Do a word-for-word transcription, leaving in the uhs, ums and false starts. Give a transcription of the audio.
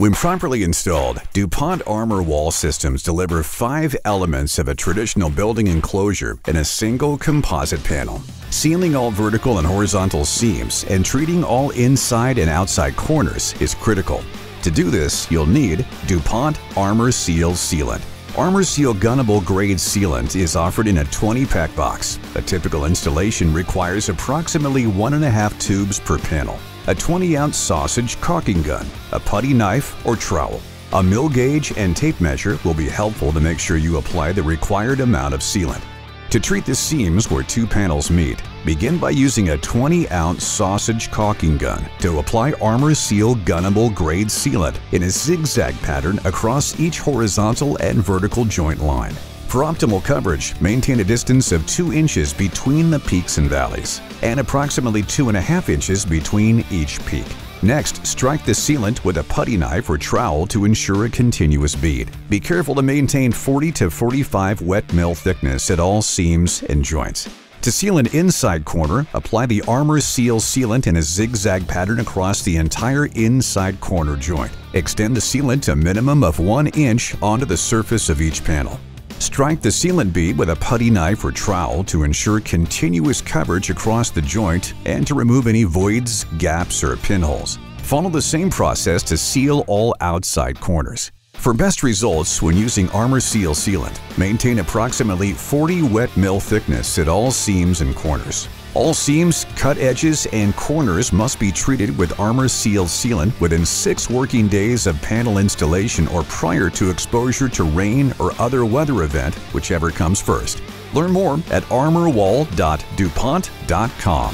When properly installed, DuPont Armor Wall Systems deliver five elements of a traditional building enclosure in a single composite panel, sealing all vertical and horizontal seams and treating all inside and outside corners is critical. To do this, you'll need DuPont Armor Seal Sealant. Armor Seal Gunnable Grade Sealant is offered in a twenty pack box. A typical installation requires approximately one and a half tubes per panel, a twenty ounce sausage caulking gun, a putty knife or trowel. A mill gauge and tape measure will be helpful to make sure you apply the required amount of sealant. To treat the seams where two panels meet, begin by using a twenty ounce sausage caulking gun to apply Armor Seal Gunnable Grade Sealant in a zigzag pattern across each horizontal and vertical joint line. For optimal coverage, maintain a distance of two inches between the peaks and valleys, and approximately two and a half inches between each peak. Next, strike the sealant with a putty knife or trowel to ensure a continuous bead. Be careful to maintain forty to forty-five wet mill thickness at all seams and joints. To seal an inside corner, apply the Armor Seal Sealant in a zigzag pattern across the entire inside corner joint. Extend the sealant to a minimum of one inch onto the surface of each panel. Strike the sealant bead with a putty knife or trowel to ensure continuous coverage across the joint and to remove any voids, gaps, or pinholes. Follow the same process to seal all outside corners. For best results when using Armor Seal Sealant, maintain approximately forty wet mill thickness at all seams and corners. All seams, cut edges, and corners must be treated with Armor Seal Sealant within six working days of panel installation or prior to exposure to rain or other weather event, whichever comes first. Learn more at armor wall dot dupont dot com.